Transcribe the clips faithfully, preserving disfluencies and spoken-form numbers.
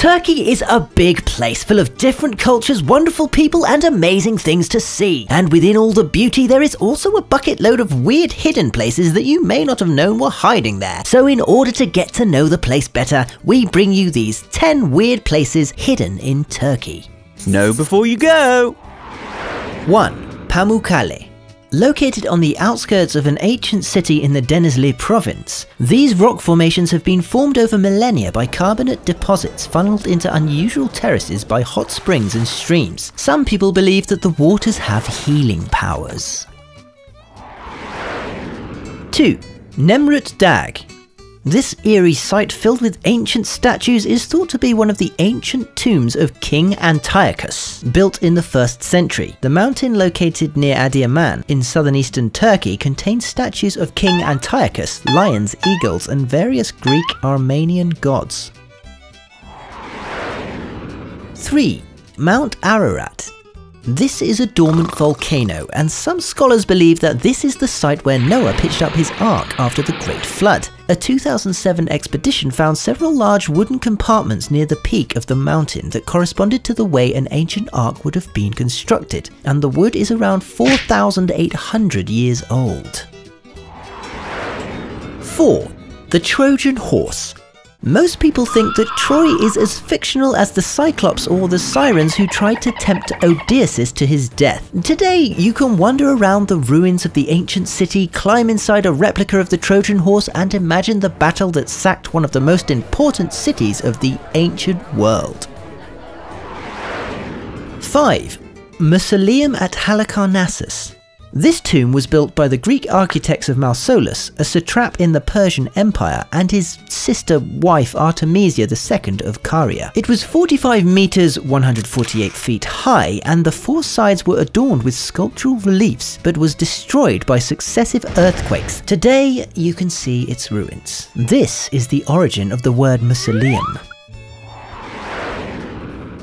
Turkey is a big place full of different cultures, wonderful people and amazing things to see. And within all the beauty there is also a bucket load of weird hidden places that you may not have known were hiding there. So in order to get to know the place better, we bring you these ten weird places hidden in Turkey. Know before you go! one. Pamukkale. Located on the outskirts of an ancient city in the Denizli province, these rock formations have been formed over millennia by carbonate deposits funneled into unusual terraces by hot springs and streams. Some people believe that the waters have healing powers. two. Nemrut Dag. This eerie site filled with ancient statues is thought to be one of the ancient tombs of King Antiochus, built in the first century. The mountain located near Adiyaman in southern eastern Turkey contains statues of King Antiochus, lions, eagles and various Greek Armenian gods. three. Mount Ararat. This is a dormant volcano, and some scholars believe that this is the site where Noah pitched up his ark after the Great Flood. A two thousand seven expedition found several large wooden compartments near the peak of the mountain that corresponded to the way an ancient ark would have been constructed, and the wood is around four thousand eight hundred years old. four. The Trojan Horse. Most people think that Troy is as fictional as the Cyclops or the Sirens who tried to tempt Odysseus to his death. Today, you can wander around the ruins of the ancient city, climb inside a replica of the Trojan Horse and imagine the battle that sacked one of the most important cities of the ancient world. five. Mausoleum at Halicarnassus. This tomb was built by the Greek architects of Mausolus, a satrap in the Persian Empire, and his sister wife Artemisia the Second of Caria. It was forty-five meters (one hundred forty-eight feet) high, and the four sides were adorned with sculptural reliefs, but was destroyed by successive earthquakes. Today, you can see its ruins. This is the origin of the word mausoleum.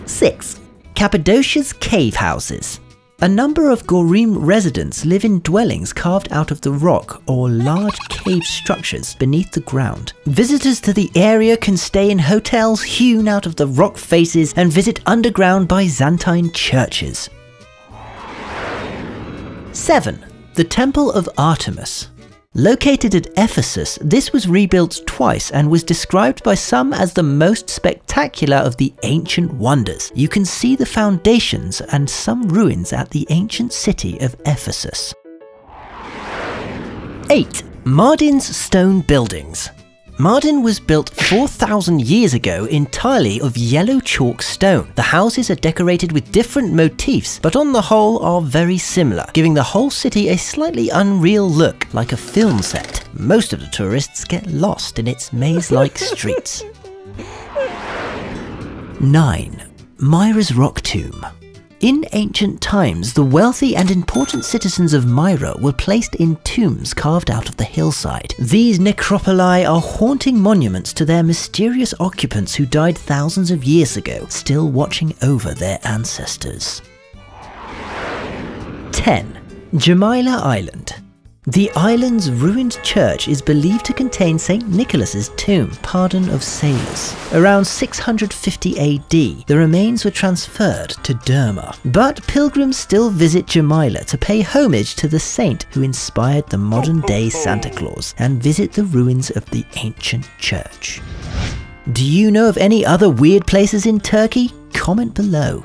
six. Cappadocia's cave houses. A number of Goreme residents live in dwellings carved out of the rock or large cave structures beneath the ground. Visitors to the area can stay in hotels hewn out of the rock faces and visit underground Byzantine churches. seven. The Temple of Artemis. Located at Ephesus, this was rebuilt twice and was described by some as the most spectacular of the ancient wonders. You can see the foundations and some ruins at the ancient city of Ephesus. eight. Mardin's stone buildings. Mardin was built four thousand years ago entirely of yellow chalk stone. The houses are decorated with different motifs, but on the whole are very similar, giving the whole city a slightly unreal look, like a film set. Most of the tourists get lost in its maze-like streets. nine. Myra's Rock Tomb. In ancient times, the wealthy and important citizens of Myra were placed in tombs carved out of the hillside. These necropoli are haunting monuments to their mysterious occupants who died thousands of years ago, still watching over their ancestors. ten. Jamila Island. The island's ruined church is believed to contain Saint Nicholas's tomb, Pardon of Sailors. Around six hundred fifty A D, the remains were transferred to Derma. But pilgrims still visit Jamila to pay homage to the saint who inspired the modern-day Santa Claus and visit the ruins of the ancient church. Do you know of any other weird places in Turkey? Comment below.